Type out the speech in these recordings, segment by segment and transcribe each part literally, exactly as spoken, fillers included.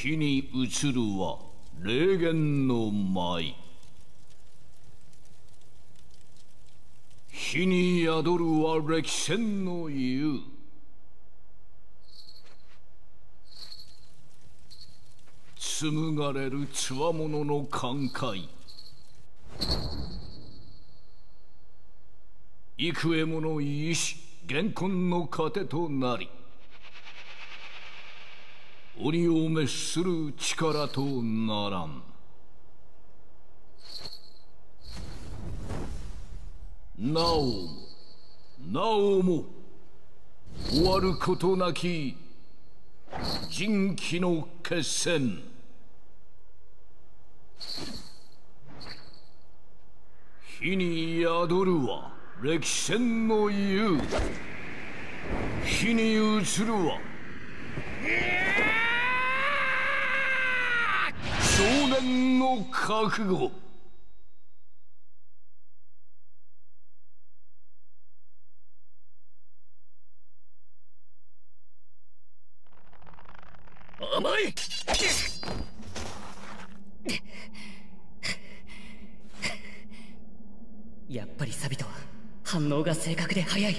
火に移るは霊源の舞。火に宿るは歴戦の湯。紡がれるつわものの寛解。幾重もの意志元魂の糧となり、鬼を滅する力とならん。なおもなおも終わることなき人鬼の決戦。火に宿るは歴戦の湯。火に移るは少年の覚悟。甘い。やっぱりサビトは反応が正確で早い。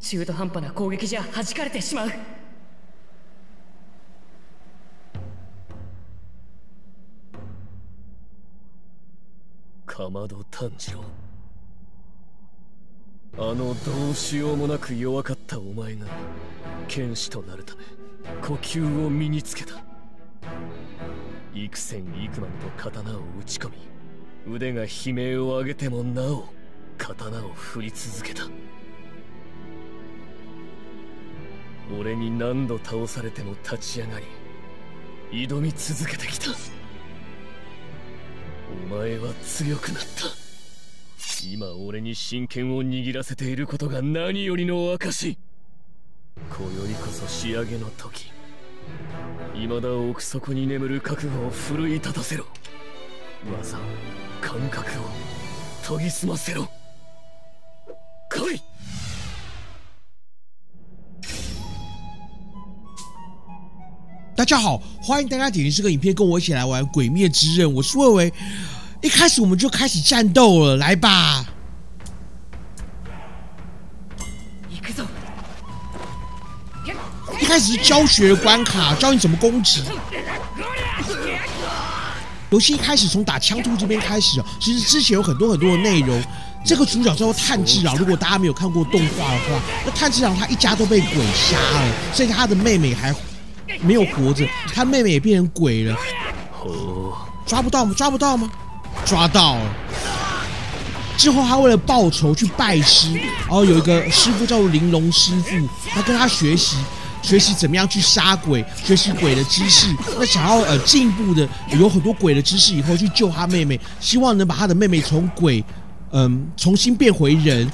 中途半端な攻撃じゃ弾かれてしまう。かまど炭治郎、あのどうしようもなく弱かったお前が剣士となるため呼吸を身につけた。幾千幾万と刀を打ち込み、腕が悲鳴を上げてもなお刀を振り続けた。俺に何度倒されても立ち上がり挑み続けてきた。お前は強くなった。今俺に真剣を握らせていることが何よりの証。今宵こそ仕上げの時。未だ奥底に眠る覚悟を奮い立たせろ。技、感覚を研ぎ澄ませろ。来い。大家好，欢迎大家点击这个影片，跟我一起来玩《鬼灭之刃》。我是魏巍，一开始我们就开始战斗了，来吧！一开始是教学关卡，教你怎么攻击。游戏一开始从打枪突这边开始，其实之前有很多很多的内容。这个主角叫做炭治郎，如果大家没有看过动画的话，那炭治郎他一家都被鬼杀了，甚至他的妹妹还没有活着，他妹妹也变成鬼了。抓不到吗？抓不到吗？抓到了。之后他为了报仇去拜师，然后有一个师傅叫做玲珑师傅，他跟他学习，学习怎么样去杀鬼，学习鬼的知识。那想要呃进一步的有很多鬼的知识以后去救他妹妹，希望能把他的妹妹从鬼嗯、呃、重新变回人。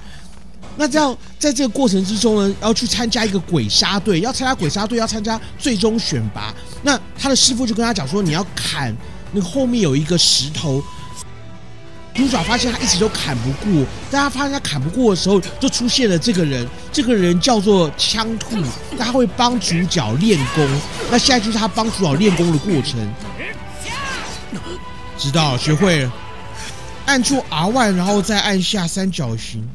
那这样，在这个过程之中呢，要去参加一个鬼杀队，要参加鬼杀队，要参加最终选拔。那他的师傅就跟他讲说，你要砍那个后面有一个石头。主角发现他一直都砍不过，但他发现他砍不过的时候，就出现了这个人。这个人叫做枪兔，那他会帮主角练功。那现在就是他帮主角练功的过程。知道，学会了。按住 R 一，然后再按下三角形。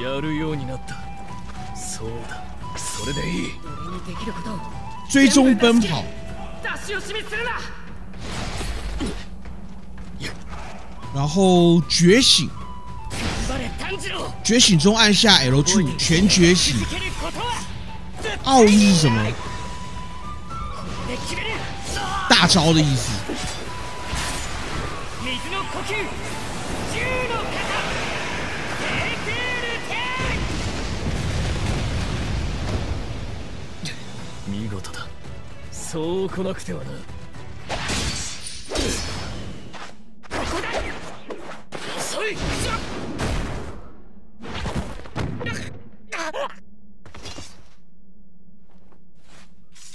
やるようになった。そうだ、それでいい。追踪奔跑。然后觉醒，觉醒中按下 L 二 全觉醒。奥义是什么？大招的意思。見事だ。そう来なくてはな。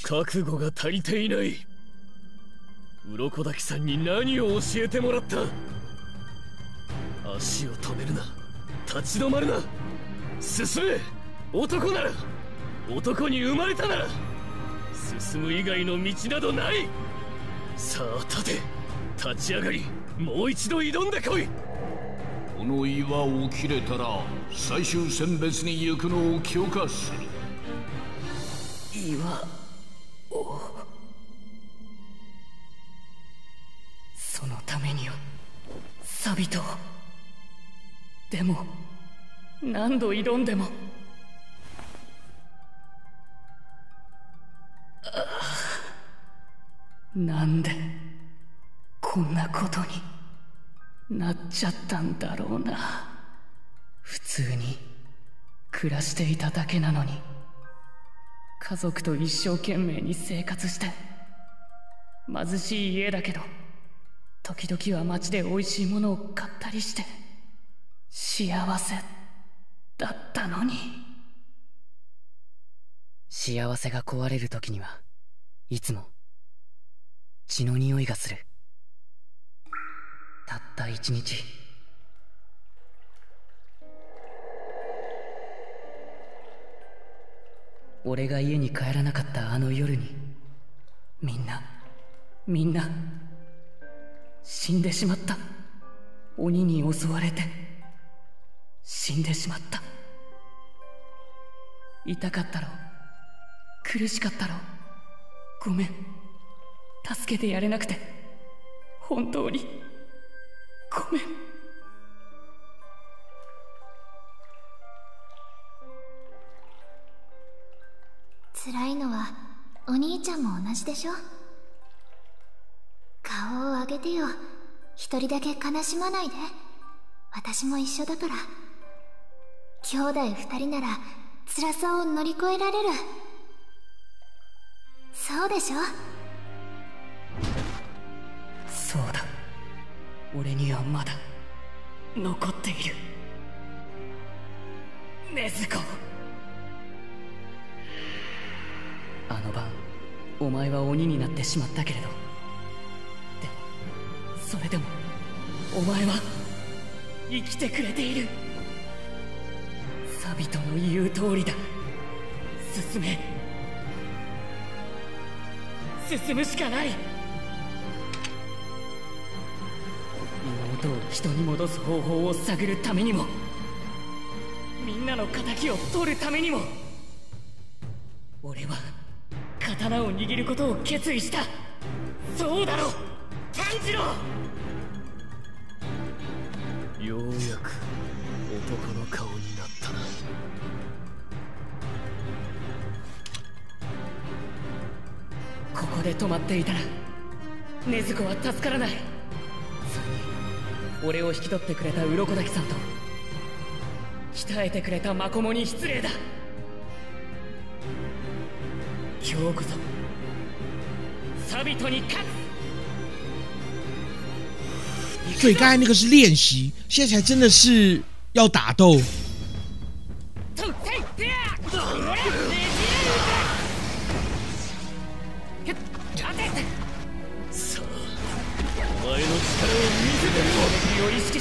覚悟が足りていない。鱗滝さんに何を教えてもらった。足を止めるな、立ち止まるな、進め。男なら、男に生まれたなら進む以外の道などない。さあ立て、立ち上がり、もう一度挑んでこい。この岩を切れたら最終選別に行くのを許可する。岩を、そのためにはサビトを。でも何度挑んでも、ああ、なんでこんなことになっちゃったんだろうな。普通に暮らしていただけなのに、家族と一生懸命に生活して、貧しい家だけど時々は街で美味しいものを買ったりして幸せだったのに。幸せが壊れる時にはいつも血の匂いがする。たった一日、俺が家に帰らなかったあの夜に、みんなみんな死んでしまった。鬼に襲われて死んでしまった。痛かったろう、苦しかったろう、ごめん、助けてやれなくて本当にごめん。辛いのはお兄ちゃんも同じでしょ。顔を上げてよ、一人だけ悲しまないで。私も一緒だから。兄弟二人なら辛さを乗り越えられる。そうでしょ。そうだ、俺にはまだ残っている禰豆子。あの晩お前は鬼になってしまったけれど、でもそれでもお前は生きてくれている。サビトの言う通りだ、進め、進むしかない。妹を人に戻す方法を探るためにも、みんなの敵を取るためにも、俺は刀を握ることを決意した。そうだろう、炭治郎。ようやく男の顔になったな。ここで止まっていたら禰豆子は助からない。俺を引き取ってくれた鱗滝さんと鍛えてくれたマコモに失礼だ。今日こそサビトに勝つ。所以刚才那个是练习，现在才真的是要打斗。意識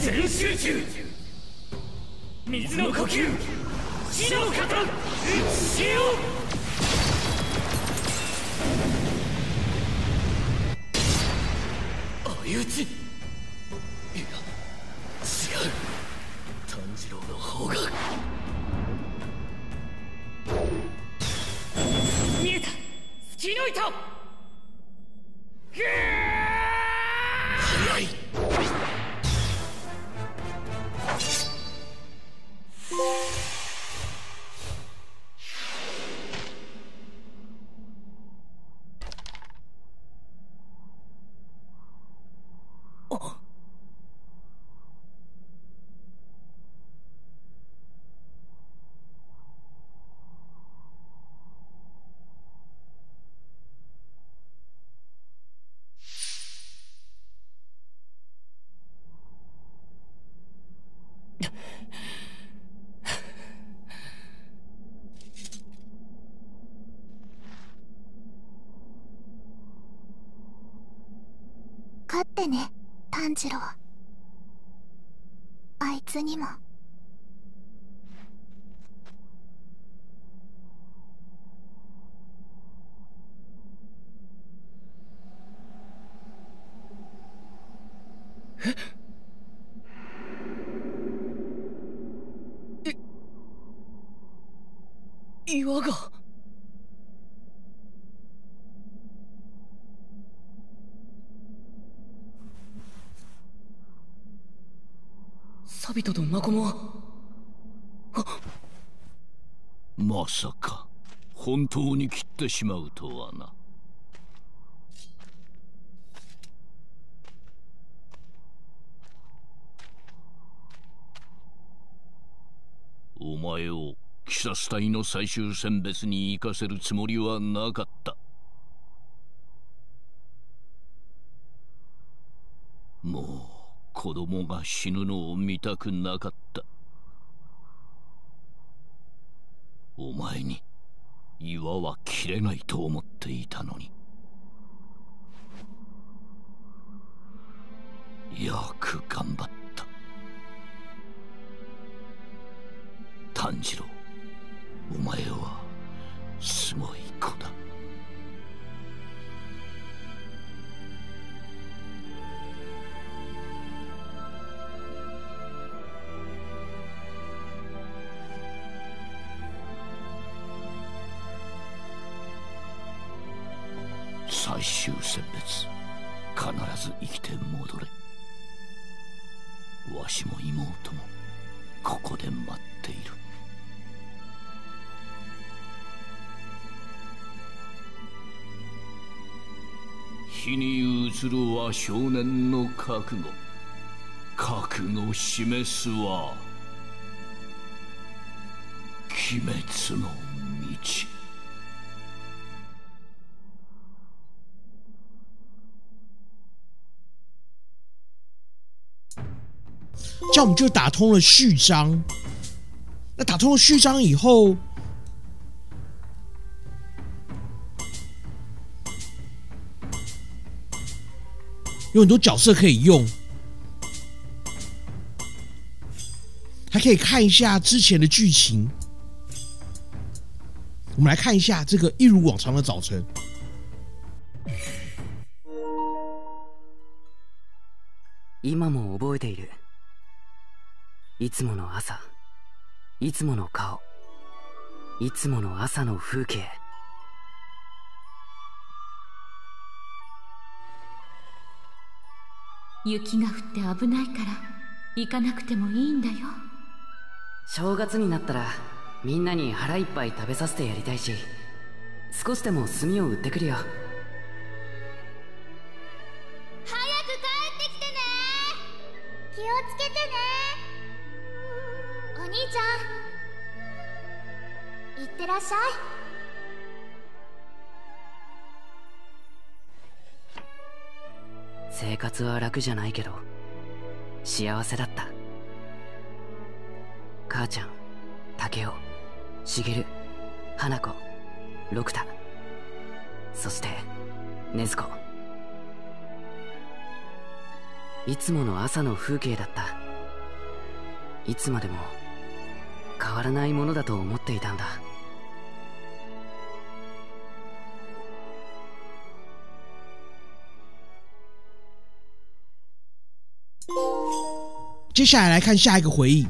全集中、水の呼吸、死の型、打ちしよう。相打ち。いや、違う、炭治郎の方が。見えた、突き抜いた。ぐー。ね、炭治郎。あいつにも。えっ岩がサビトとマコモはまさか本当に切ってしまうとはな。お前を鬼殺隊の最終選別に行かせるつもりはなかった。もう子供が死ぬのを見たくなかった。お前に岩は切れないと思っていたのに。よく頑張った、炭治郎。お前はすごい子だ。最終選別、必ず生きて戻れ。わしも妹もここで待っている。火に移るは少年の覚悟、覚悟示すは鬼滅の道。这样我们就打通了序章。那打通了序章以后，有很多角色可以用，还可以看一下之前的剧情。我们来看一下这个一如往常的早晨。今も覚えている。いつもの朝、いつもの顔、いつもの朝の風景。雪が降って危ないから行かなくてもいいんだよ。正月になったらみんなに腹いっぱい食べさせてやりたいし、少しでも炭を売ってくるよ。早く帰ってきてね。気をつけてね。お兄ちゃん、いってらっしゃい。生活は楽じゃないけど幸せだった。母ちゃん、竹雄、茂、花子、六太、そして禰豆子。いつもの朝の風景だった。いつまでも変わらないものだと思っていたんだ。接下来来看下一个回忆。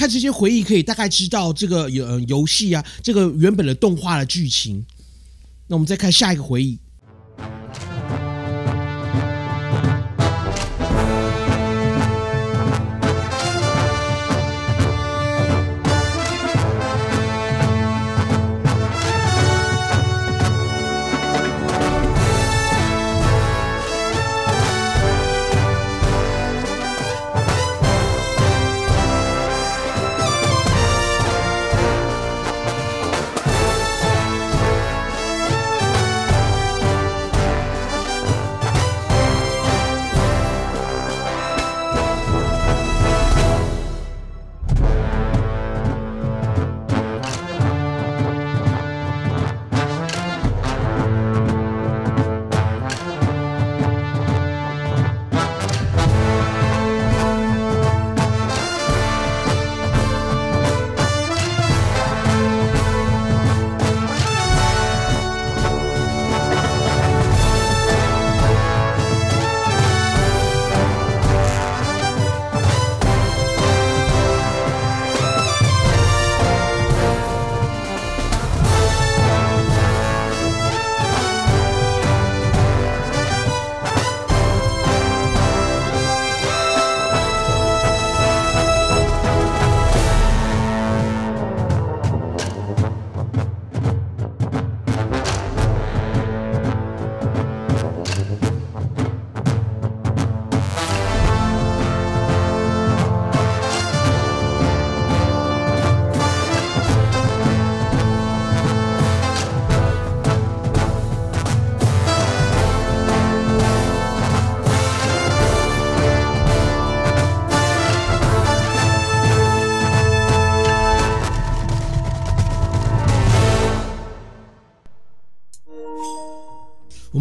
看这些回忆，可以大概知道这个游、呃、游戏啊，这个原本的动画的剧情。那我们再看下一个回忆。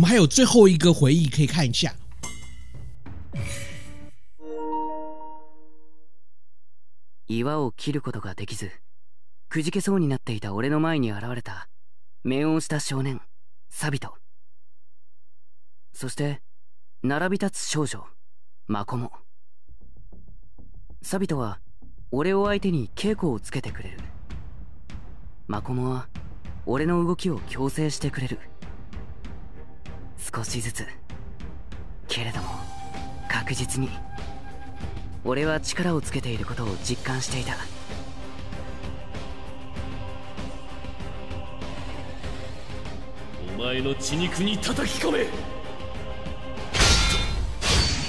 还有最后一个回忆可以看一下。 岩を切ることができずくじけそうになっていた俺の前に現れた面をした少年サビト、そして並び立つ少女マコモ。サビトは俺を相手に稽古をつけてくれる。マコモは俺の動きを強制してくれる。 少しずつけれども確実に俺は力をつけていることを実感していた。お前の血肉に叩き込め。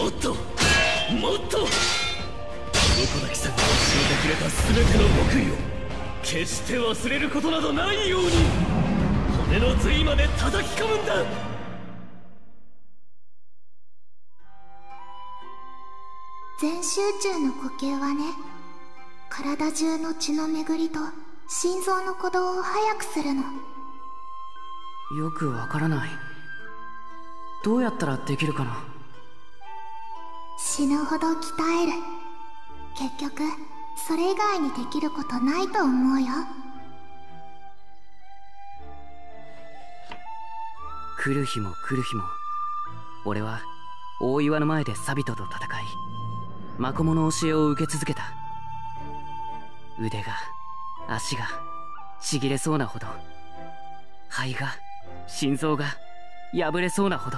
もっともっと横田貴さんが教えてくれた全ての極意を決して忘れることなどないように骨の髄まで叩き込むんだ。 全集中の呼吸はね、体中の血の巡りと心臓の鼓動を速くするの。よくわからない。どうやったらできるかな。死ぬほど鍛える。結局それ以外にできることないと思うよ。来る日も来る日も俺は大岩の前でサビトと戦い、 マコモの教えを受け続けた。腕が足がちぎれそうなほど、肺が心臓が破れそうなほど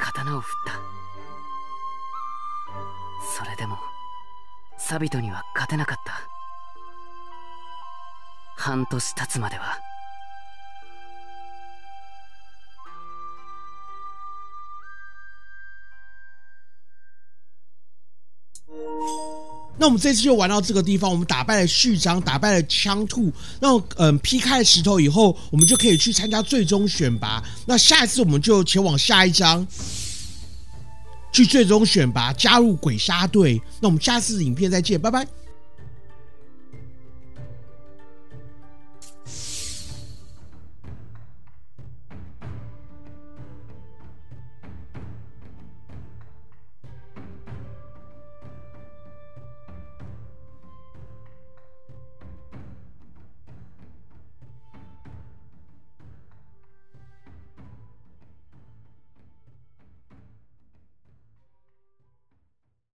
刀を振った。それでもサビトには勝てなかった。半年経つまでは。那我们这次就玩到这个地方，我们打败了序章，打败了枪兔，那嗯劈开了石头以后，我们就可以去参加最终选拔。那下一次我们就前往下一章，去最终选拔，加入鬼杀队。那我们下次影片再见，拜拜。